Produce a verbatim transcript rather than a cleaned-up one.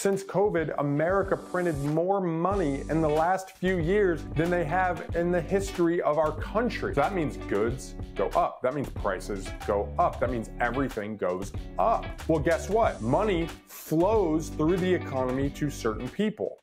Since COVID, America printed more money in the last few years than they have in the history of our country. So that means goods go up. That means prices go up. That means everything goes up. Well, guess what? Money flows through the economy to certain people.